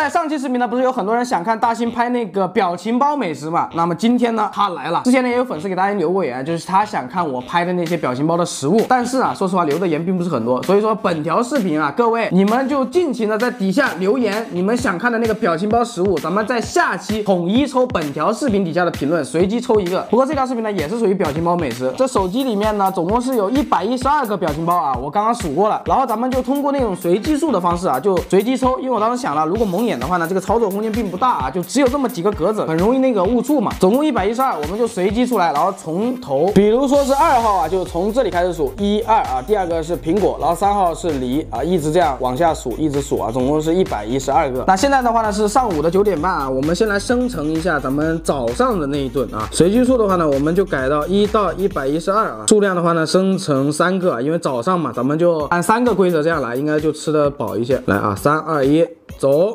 在上期视频呢，不是有很多人想看大新拍那个表情包美食嘛？那么今天呢，他来了。之前呢，也有粉丝给大家留过言，就是他想看我拍的那些表情包的食物，但是啊，说实话留的言并不是很多，所以说本条视频啊，各位你们就尽情的在底下留言，你们想看的那个表情包食物，咱们在下期统一抽本条视频底下的评论，随机抽一个。不过这条视频呢，也是属于表情包美食。这手机里面呢，总共是有112个表情包啊，我刚刚数过了。然后咱们就通过那种随机数的方式啊，就随机抽，因为我当时想了，如果蒙眼的话呢，这个操作空间并不大啊，就只有这么几个格子，很容易那个误触嘛。总共112，我们就随机出来，然后从头，比如说是2号啊，就从这里开始数1、2啊。第二个是苹果，然后3号是梨啊，一直这样往下数，一直数啊，总共是112个。那现在的话呢是上午的9点半啊，我们先来生成一下咱们早上的那一顿啊。随机数的话呢，我们就改到1到112啊，数量的话呢生成3个啊，因为早上嘛，咱们就按3个规则这样来，应该就吃的饱一些。来啊，3、2、1，走。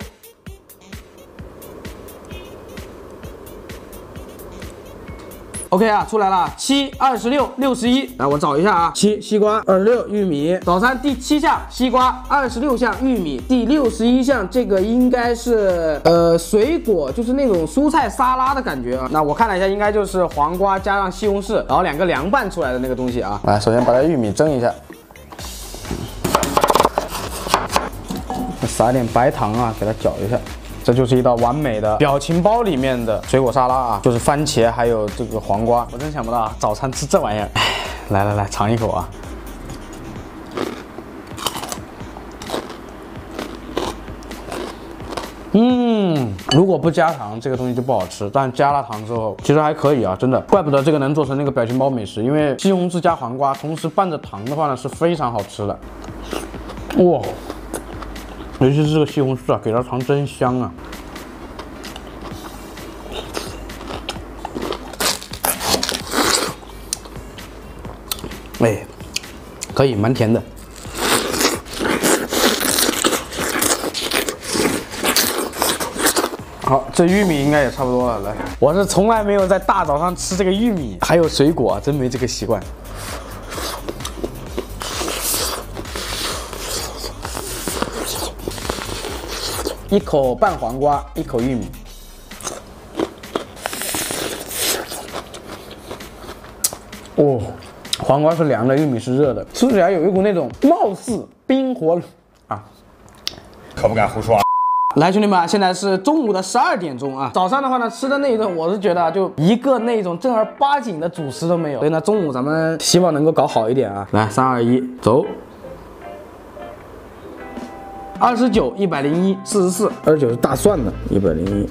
OK 啊，出来了，7、26、61。来，我找一下啊，7西瓜，26玉米。早餐第7项西瓜，26项玉米，第61项这个应该是水果，就是那种蔬菜沙拉的感觉啊。那我看了一下，应该就是黄瓜加上西红柿，然后2个凉拌出来的那个东西啊。来，首先把它玉米蒸一下，撒点白糖啊，给它搅一下。这就是一道完美的表情包里面的水果沙拉啊，就是番茄还有这个黄瓜。我真想不到啊，早餐吃这玩意儿。来来来，尝一口啊。如果不加糖，这个东西就不好吃。但加了糖之后，其实还可以啊，真的。怪不得这个能做成那个表情包美食，因为西红柿加黄瓜，同时拌着糖的话呢，是非常好吃的。哇！尤其是这个西红柿啊，给它糖真香啊！哎，可以，蛮甜的。好，这玉米应该也差不多了。来，我是从来没有在大早上吃这个玉米，还有水果啊，真没这个习惯。一口拌黄瓜，一口玉米，哦，黄瓜是凉的，玉米是热的，吃起来有一股那种貌似冰火啊，可不敢胡说啊。来，兄弟们，现在是中午的12点钟啊。早上的话呢，吃的那一顿，我是觉得啊，就一个那种正儿八经的主食都没有，所以呢，中午咱们希望能够搞好一点啊。来，3、2、1，走。29、101、44，29是大蒜的，101，41、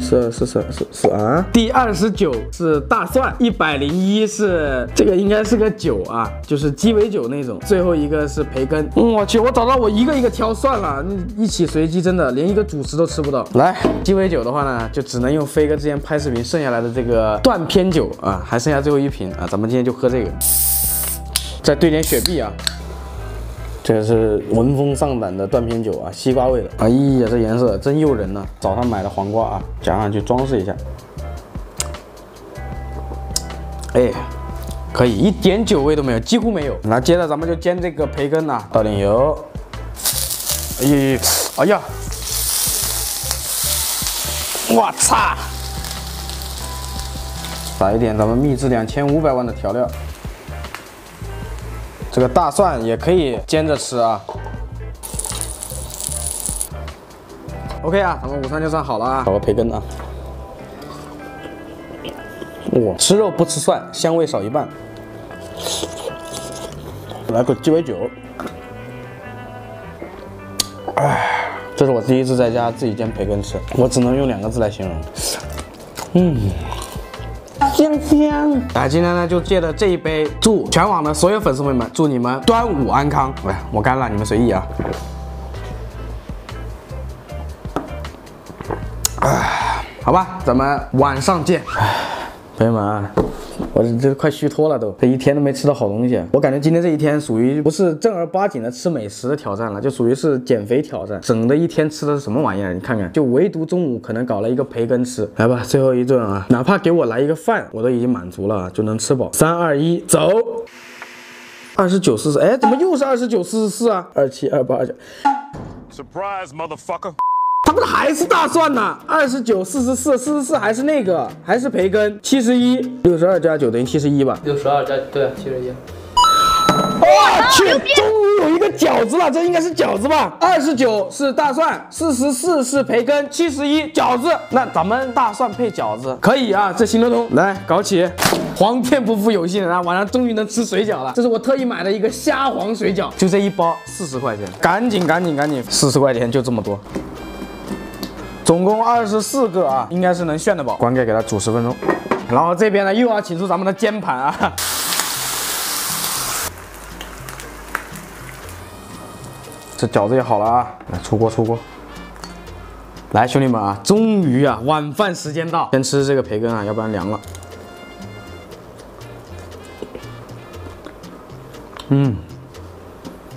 42、43、44啊。第29是大蒜，101是这个应该是个酒啊，就是鸡尾酒那种。最后一个是培根。我去，我找到我一个挑算了，一起随机真的连一个主食都吃不到。来，鸡尾酒的话呢，就只能用飞哥之前拍视频剩下来的这个断片酒啊，还剩下最后一瓶啊，咱们今天就喝这个，再兑点雪碧啊。这个是闻风丧胆的断片酒啊，西瓜味的。哎呀，这颜色真诱人呢、啊！早上买的黄瓜啊，夹上去装饰一下。哎，可以，一点酒味都没有，几乎没有。那接着咱们就煎这个培根呐、啊，倒点油。哎呀，我操！撒一点咱们秘制2500万的调料。这个大蒜也可以煎着吃啊。OK 啊，咱们午餐就算好了啊。搞个培根啊。哇，吃肉不吃蒜，香味少一半。来口鸡尾酒。哎，这是我第一次在家自己煎培根吃，我只能用2个字来形容。香香！来，今天呢就借着这一杯，祝全网的所有粉丝朋友们，祝你们端午安康。喂，我干了，你们随意啊。好吧，咱们晚上见。朋友们啊，我这快虚脱了都，这一天都没吃到好东西。我感觉今天这一天属于不是正儿八经的吃美食的挑战了，就属于是减肥挑战。整的一天吃的是什么玩意儿？你看看，就唯独中午可能搞了一个培根吃。来吧，最后一顿啊，哪怕给我来一个饭，我都已经满足了啊，就能吃饱。3、2、1，走。29、44，哎，怎么又是29、44啊？27、28、29。Surprise, motherfucker。他不是还是大蒜呢？29、44、44还是那个，还是培根，71，62加9等于71吧？62加对71。我去，终于有一个饺子了，这应该是饺子吧？29是大蒜，44是培根，71饺子。那咱们大蒜配饺子可以啊，这行得通。来，搞起！皇天不负有心人啊，晚上终于能吃水饺了。这是我特意买的一个虾皇水饺，就这一包40块钱，赶紧，40块钱就这么多。 总共24个啊，应该是能炫得饱。关盖给它煮10分钟，然后这边呢又要请出咱们的煎盘啊。这饺子也好了啊，来出锅。来，兄弟们啊，终于啊，晚饭时间到，先吃这个培根啊，要不然凉了。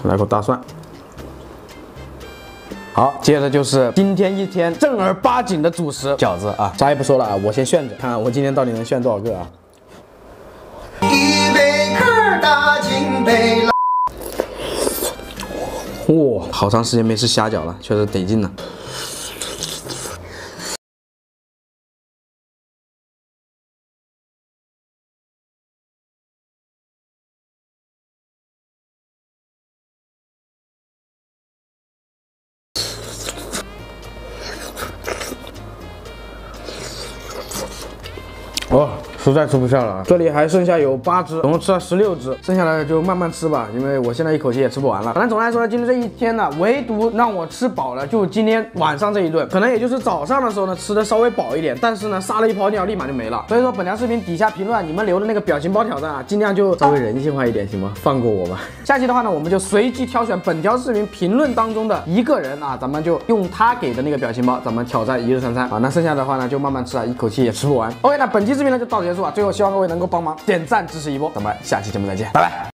来口大蒜。 好，接着就是今天一天正儿八经的主食饺子啊，啥也不说了啊，我先炫着，看我今天到底能炫多少个啊！一杯可大金杯。哇，好长时间没吃虾饺了，确实得劲了。哦，实在吃不下了啊！这里还剩下有8只，总共吃了16只，剩下的就慢慢吃吧，因为我现在一口气也吃不完了。反正总的来说呢，今天这一天呢，唯独让我吃饱了，就今天晚上这一顿，可能也就是早上的时候呢，吃的稍微饱一点，但是呢，撒了一泡尿立马就没了。所以说，本条视频底下评论你们留的那个表情包挑战啊，尽量就稍微人性化一点，行吗？放过我吧。下期的话呢，我们就随机挑选本条视频评论当中的一个人啊，咱们就用他给的那个表情包，咱们挑战1日3餐啊。那剩下的话呢，就慢慢吃啊，一口气也吃不完。OK， 那本期视频呢就到此结束啊！最后希望各位能够帮忙点赞支持一波，咱们下期节目再见，拜拜。